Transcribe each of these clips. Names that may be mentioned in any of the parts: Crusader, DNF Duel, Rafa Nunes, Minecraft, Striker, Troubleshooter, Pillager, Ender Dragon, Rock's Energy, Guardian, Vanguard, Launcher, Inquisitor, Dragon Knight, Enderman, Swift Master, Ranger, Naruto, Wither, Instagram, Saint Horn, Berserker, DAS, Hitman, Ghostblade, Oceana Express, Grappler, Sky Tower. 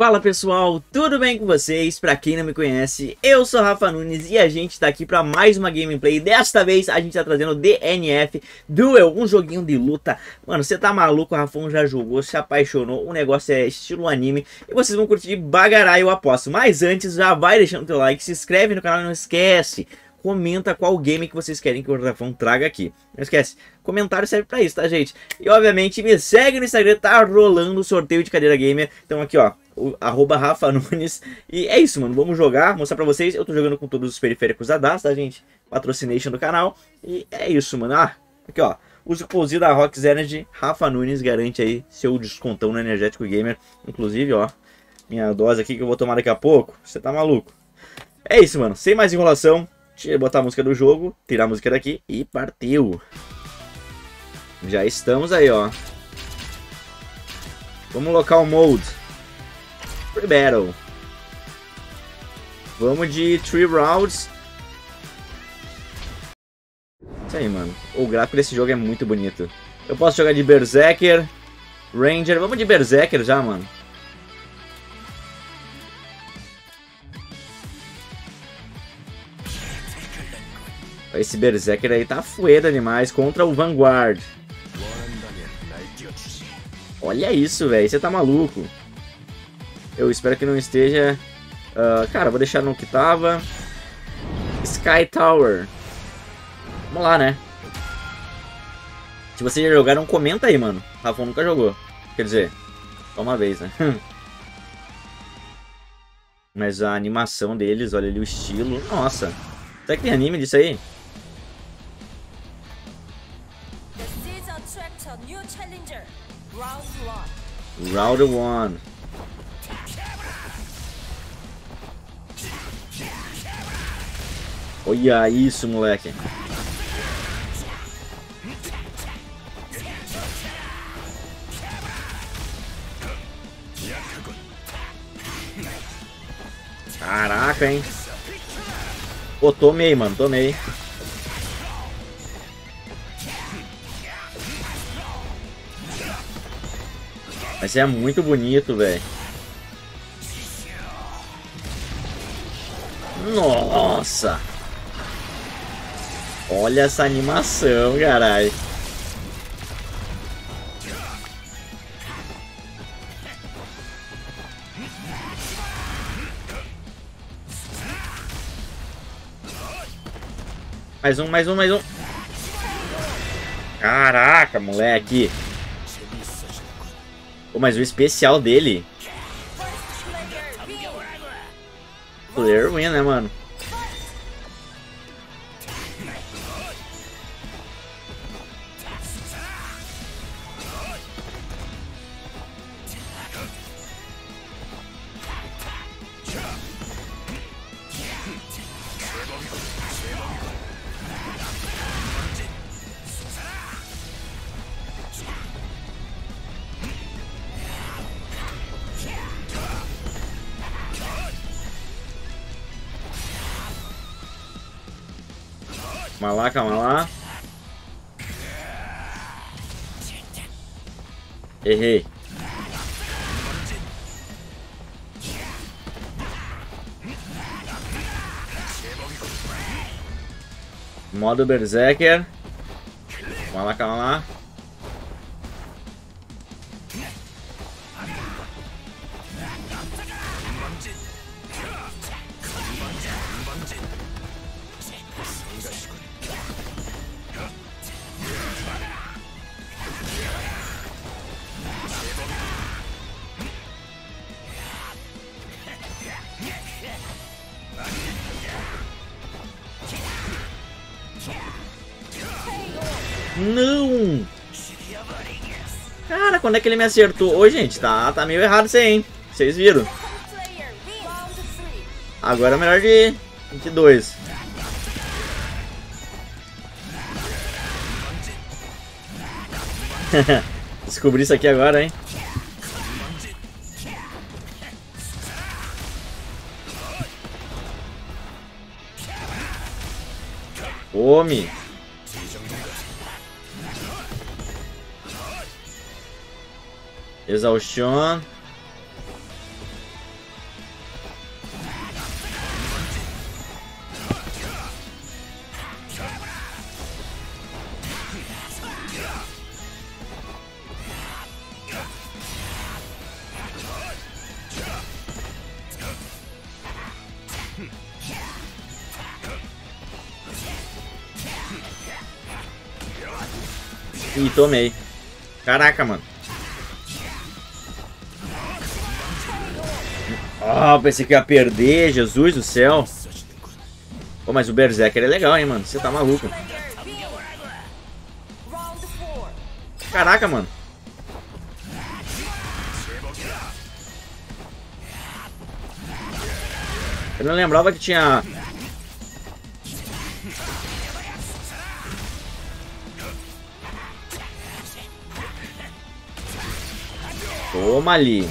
Fala pessoal, tudo bem com vocês? Pra quem não me conhece, eu sou Rafa Nunes e a gente tá aqui pra mais uma gameplay. Desta vez a gente tá trazendo DNF Duel, um joguinho de luta. Mano, você tá maluco, o Rafão já jogou, se apaixonou, o negócio é estilo anime. E vocês vão curtir bagarai, eu aposto. Mas antes, já vai deixando o teu like, se inscreve no canal e não esquece, comenta qual game que vocês querem que o Rafão traga aqui. Não esquece, comentário serve pra isso, tá gente? E obviamente me segue no Instagram, tá rolando o sorteio de cadeira gamer. Então aqui ó, arroba Rafa Nunes. E é isso, mano. Vamos jogar, mostrar pra vocês. Eu tô jogando com todos os periféricos da DAS, tá, gente? Patrocination do canal. E é isso, mano. Ah, aqui, ó. Use o code da Rock's Energy. Rafa Nunes garante aí seu descontão no Energético Gamer. Inclusive, ó, minha dose aqui que eu vou tomar daqui a pouco. Você tá maluco? É isso, mano. Sem mais enrolação, botar a música do jogo, tirar a música daqui e partiu. Já estamos aí, ó. Vamos local mode. Free Battle. Vamos de 3 rounds. Isso aí, mano. O gráfico desse jogo é muito bonito. Eu posso jogar de Berserker, Ranger. Vamos de Berserker já, mano. Esse Berserker aí tá fueda demais contra o Vanguard. Olha isso, velho. Você tá maluco. Eu espero que não esteja... cara, vou deixar no que tava. Sky Tower. Vamos lá, né? Se vocês já jogaram, comenta aí, mano. O Rafão nunca jogou. Quer dizer, só uma vez, né? Mas a animação deles, olha ali o estilo. Nossa. Será que tem anime disso aí? Round 1. Olha isso, moleque. Caraca, hein. Pô, tomei, mano, tomei. Mas é muito bonito, velho. Nossa. Olha essa animação, carai. Mais um, mais um, mais um. Caraca, moleque. Pô, mas o especial dele. Player win, né, mano? Calma lá, calma lá. Errei. Modo Berserker. Calma lá, calma lá. Não! Cara, quando é que ele me acertou? Ô, gente, tá meio errado isso aí, hein? Vocês viram? Agora é melhor de 2. Descobri isso aqui agora, hein? Come! Exaustion. E tomei. Caraca, mano. Ah, pensei que ia perder, Jesus do céu. Pô, mas o Berserker é legal, hein, mano. Você tá maluco. Caraca, mano. Eu não lembrava que tinha... Toma ali.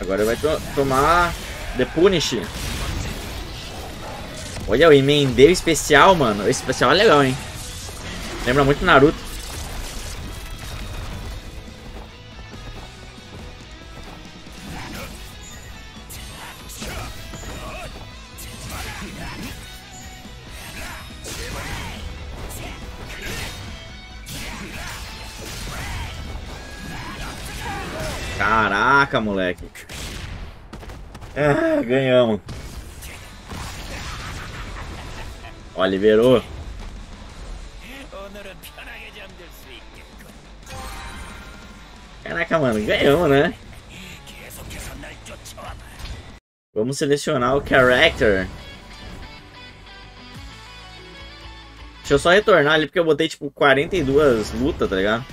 Agora vai tomar The Punish. Olha, eu emendei o especial, mano. Esse especial é legal, hein? Lembra muito Naruto. Caraca, moleque. Ah, ganhamos. Ó, liberou. Caraca, mano, ganhamos, né? Vamos selecionar o character. Deixa eu só retornar ali, porque eu botei, tipo, 42 lutas, tá ligado?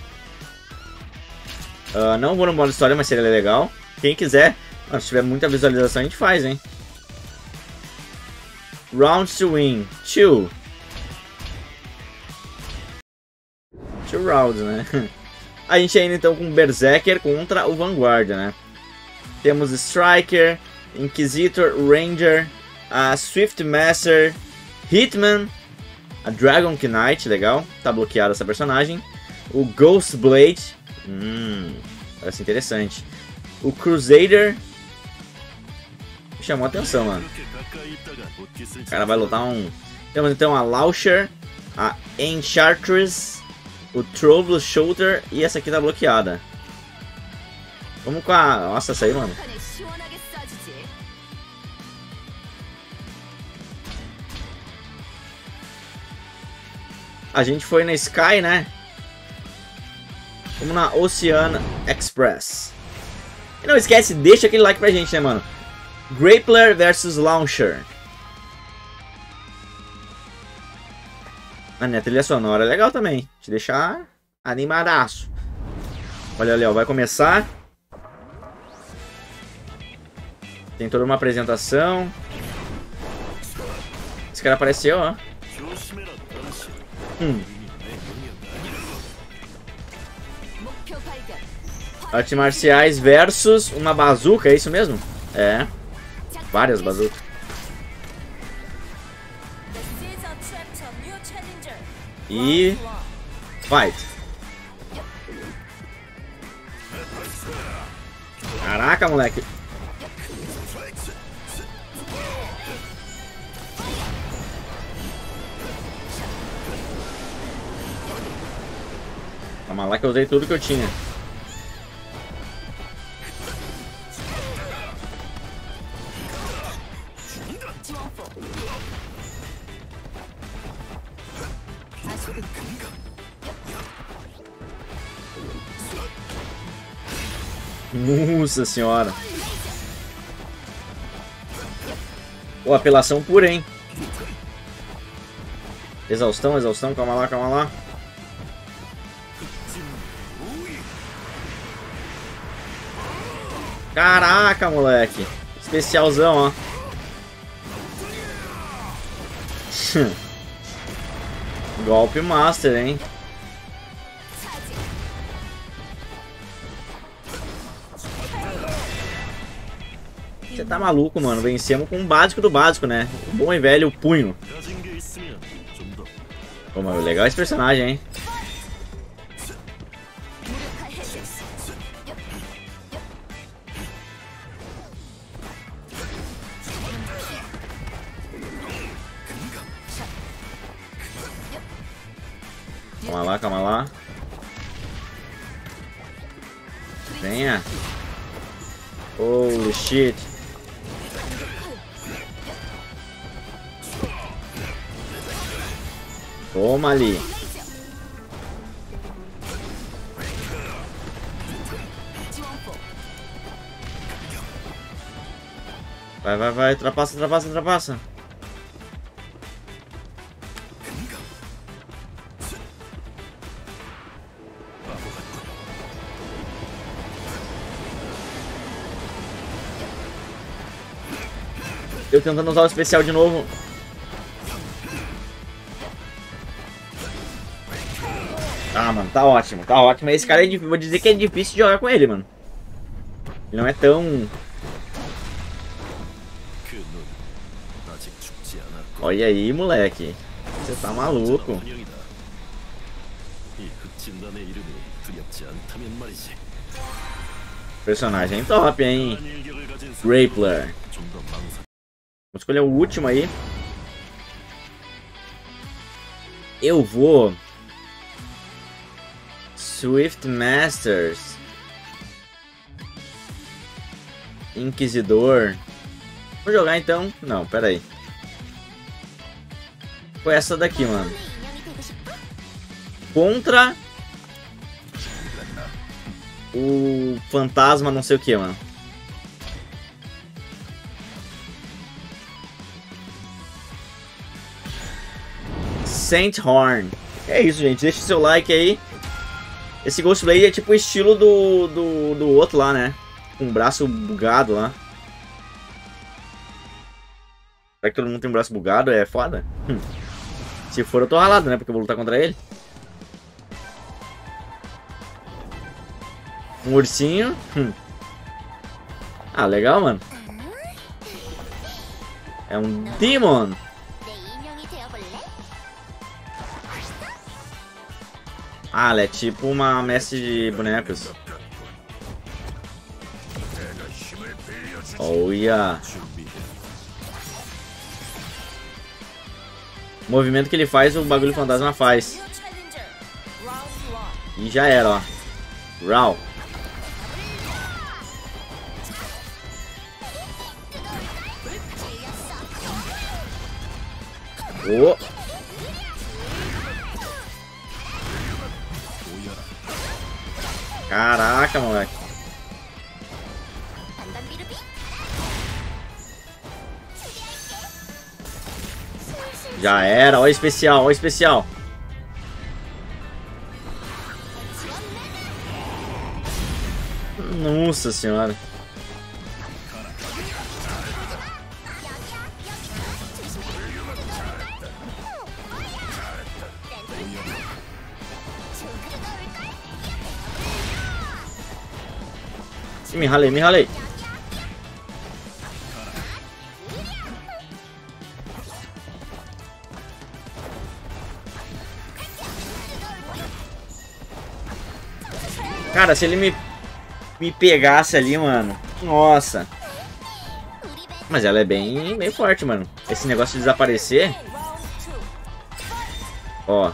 Não vou no modo história, mas seria legal. Quem quiser, se tiver muita visualização, a gente faz, hein? Round to win. 2. 2 rounds, né? A gente ainda então com Berserker contra o Vanguard, né? Temos Striker, Inquisitor, Ranger, a Swift Master, Hitman, a Dragon Knight, legal. Tá bloqueada essa personagem. O Ghostblade. Parece interessante. O Crusader. Chamou a atenção, mano. O cara vai lutar um... Temos então a Launcher, a Enchantress, o Troubleshooter e essa aqui tá bloqueada. Vamos com a... Nossa, essa aí, mano. A gente foi na Sky, né? Vamos na Oceana Express. E não esquece, deixa aquele like pra gente, né, mano? Grappler versus Launcher. A minha trilha sonora é legal também. Te deixar animadaço. Olha ali, ó. Vai começar. Tem toda uma apresentação. Esse cara apareceu, ó. Artes marciais versus uma bazuca, é isso mesmo? É. Várias bazucas. E... Fight. Caraca, moleque. Calma lá que eu usei tudo que eu tinha. Nossa senhora. Pô, apelação pura, hein? Exaustão, exaustão. Calma lá, calma lá. Caraca, moleque. Especialzão, ó. Golpe master, hein? Você tá maluco, mano. Vencemos com o básico do básico, né? O bom e velho punho. Pô, mano, legal esse personagem, hein? Calma lá, calma lá. Venha. Holy shit. Toma ali. Vai, vai, vai. Trapaça, trapaça, trapaça. Eu tentando usar o especial de novo. Ah, mano, tá ótimo, tá ótimo. Esse cara, vou dizer que é difícil de jogar com ele, mano. Ele não é tão... Olha aí, moleque. Você tá maluco. Personagem top, hein? Grappler. Vou escolher o último aí. Eu vou... Swift Masters. Inquisidor. Vou jogar então? Não, pera aí. Foi essa daqui, mano. Contra... o fantasma não sei o que, mano. Saint Horn. É isso, gente. Deixa o seu like aí. Esse Ghostblade é tipo o estilo do outro lá, né? Com um braço bugado lá. Será que todo mundo tem um braço bugado? É foda? Se for, eu tô ralado, né? Porque eu vou lutar contra ele. Um ursinho. Ah, legal, mano. É um demon. Ah, ela é tipo uma mestre de bonecos. Olha! Yeah. O movimento que ele faz, o bagulho fantasma faz. E já era, ó. Raw. Oh! Caraca, moleque. Já era. Olha o especial, olha o especial. Nossa senhora. Me ralei, me ralei. Cara, se ele me pegasse ali, mano. Nossa. Mas ela é bem forte, mano. Esse negócio de desaparecer. Ó.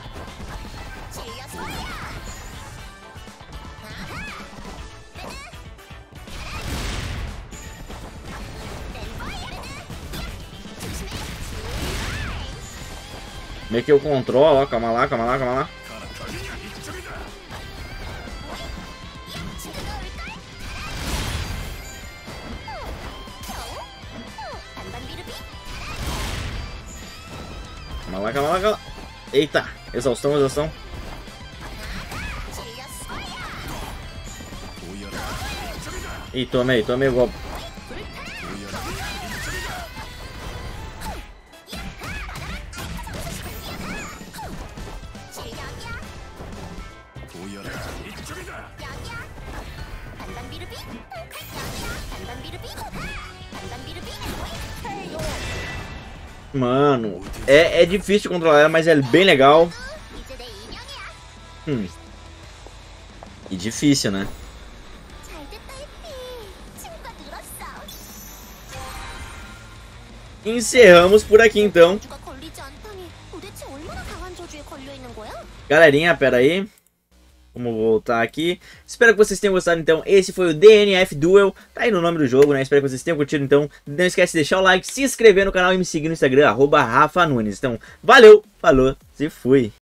Meio que eu controlo, ó, calma lá, calma lá, calma lá. Calma lá, calma lá, calma lá. Eita, exaustão, exaustão. Ih, tomei o golpe. Mano, é difícil controlar ela, mas é bem legal. E difícil, né? Encerramos por aqui, então. Galerinha, pera aí. Vamos voltar aqui. Espero que vocês tenham gostado, então. Esse foi o DNF Duel. Tá aí no nome do jogo, né? Espero que vocês tenham curtido, então. Não esquece de deixar o like, se inscrever no canal e me seguir no Instagram, @Rafa Nunes. Então, valeu, falou, se fui.